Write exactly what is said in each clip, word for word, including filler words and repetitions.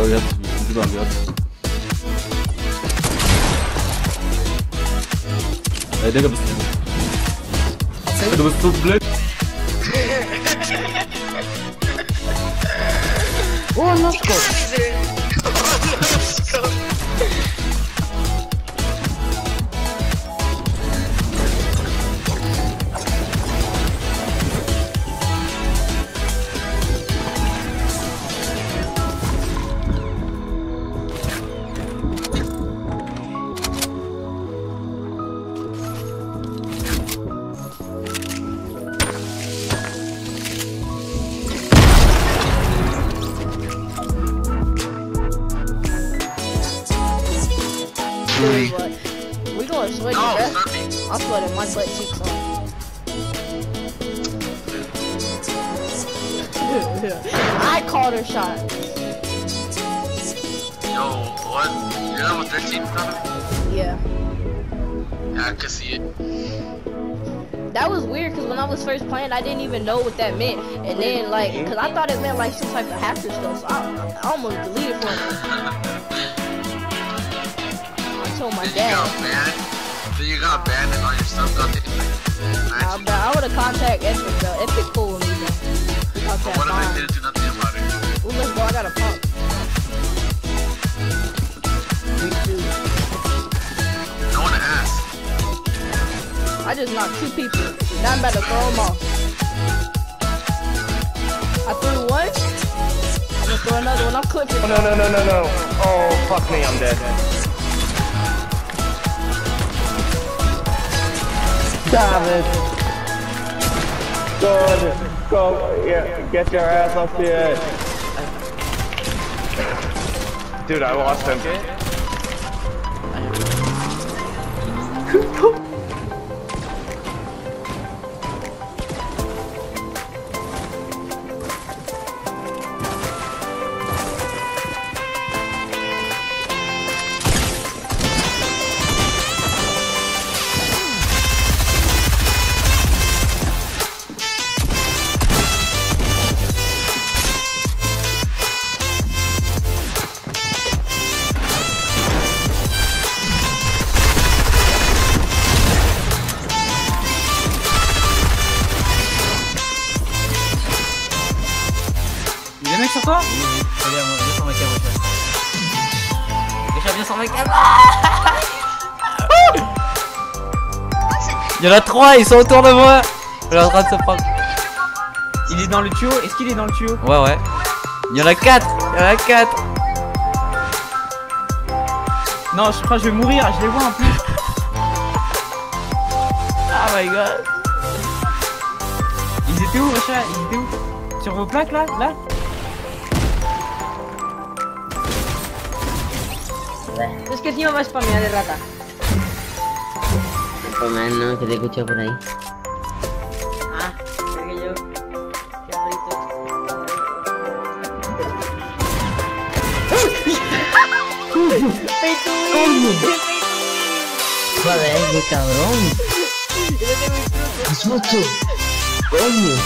Oh, we have to be good on the other. Ey, Digga, bist du. Du bist so blöd. Oh, let's go. Let's go. We got a sweaty oh, bet. I sweated my sweat cheeks on. I called her shot. Yo, what? You're not with thirteen brother? Yeah. Yeah, I could see it. That was weird because when I was first playing, I didn't even know what that meant. And then, like, because I thought it meant like some type of hacker stuff, so I, I almost deleted from it. I told my dad. So you got banned and all your stuff got taken. Nah, but I would've contacted Epic though. Epic cool with me though. But what if they didn't do nothing about it? Ooh, let's go, I got a pump. Me too. No one asked. I just knocked two people. Now I'm about to throw them off. I threw one. I'm gonna throw another one. I'm clipping. Oh, no, no, no, no, no. Oh, fuck me, I'm dead. Stop it. Go, go, yeah, get your ass up here. Dude, I lost him. Sotto? Sì, vediamo, adesso mettiamo certo. Adesso mettiamo... Il y en a trois, ils sont autour de moi. Il est en train de se prendre. Il est dans le tuyau, est-ce qu'il est dans le tuyau? Ouais, ouais. Il y en a quatre, il y en a quatre. Non, je crois que je vais mourir, je les vois en plus. Oh my god. Ils étaient où, mon chat? Ils étaient où? Sur vos plaques, là? Là? Es que encima va a spamear de rata. Spamean, no, que te escucho por ahí. Ah, creo que yo. Qué bonito. Joder, qué cabrón. Es mucho. Coño. Qué bueno.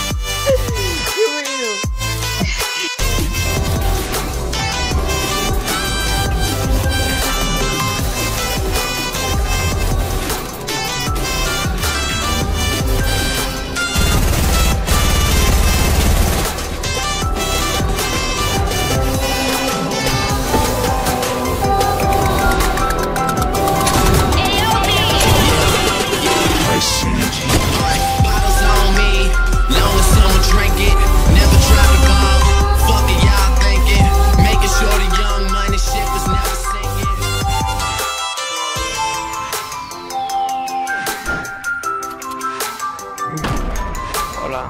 Hola.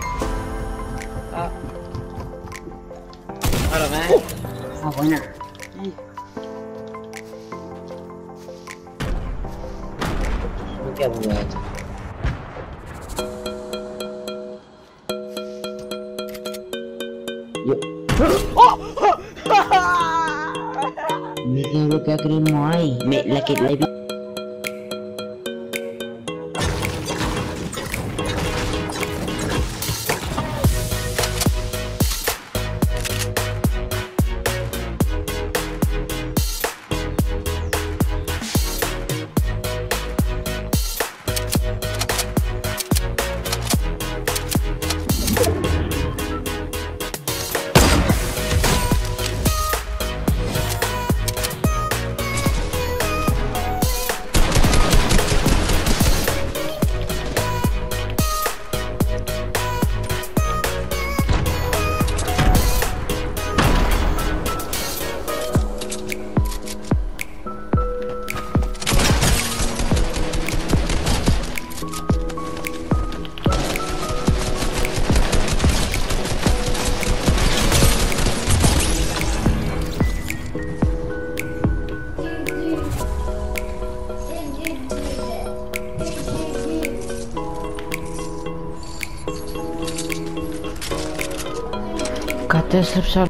Ah. Hola, man. Uh. Ah, buena. Sí. Qué bueno. Mira lo que acremo hay. Me la que la There's slips out.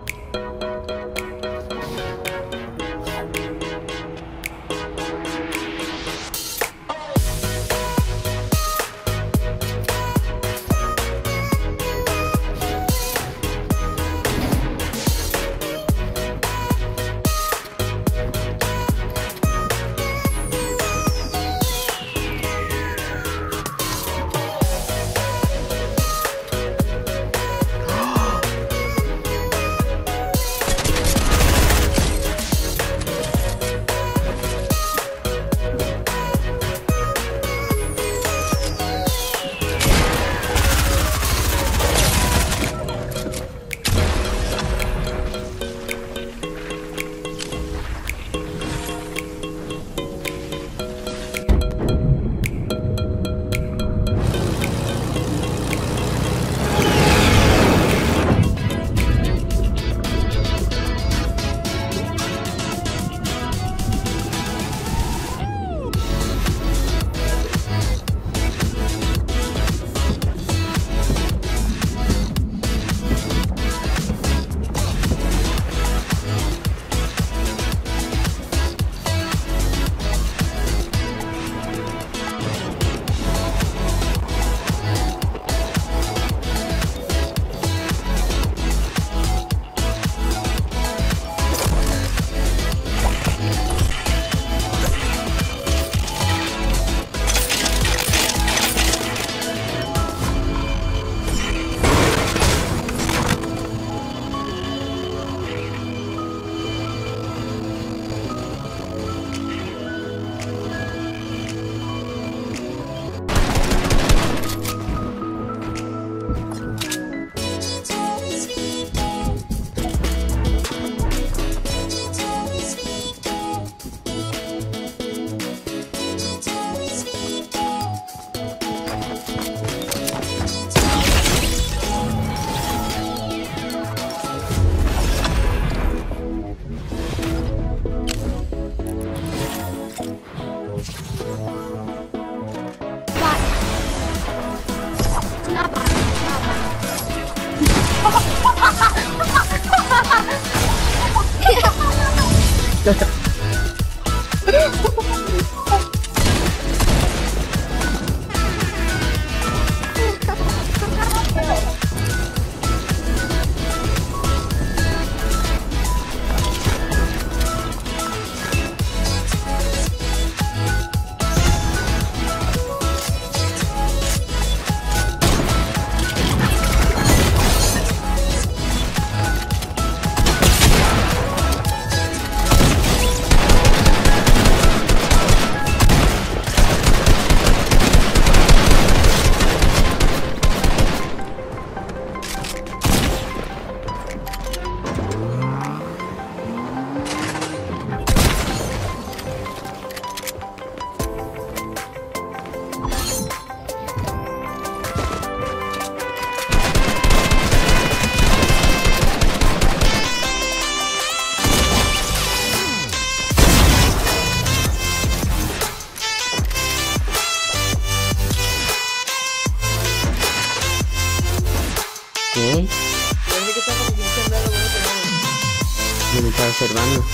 No me está observando.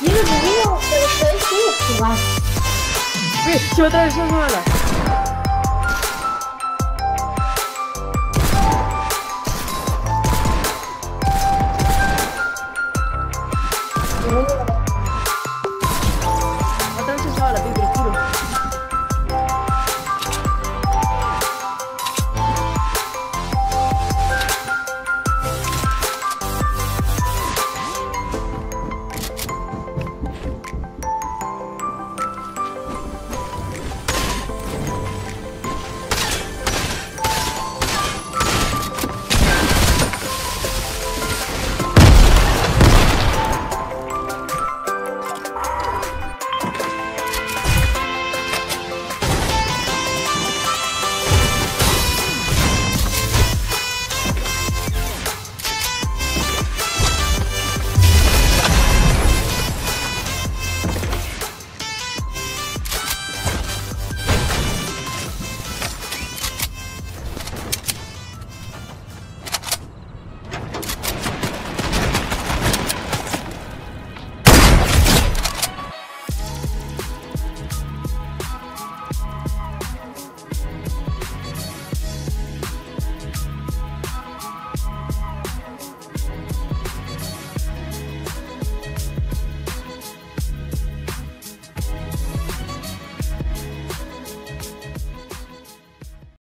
Yo no te digo, pero estoy sin jugar. Yo otra vez no me habla.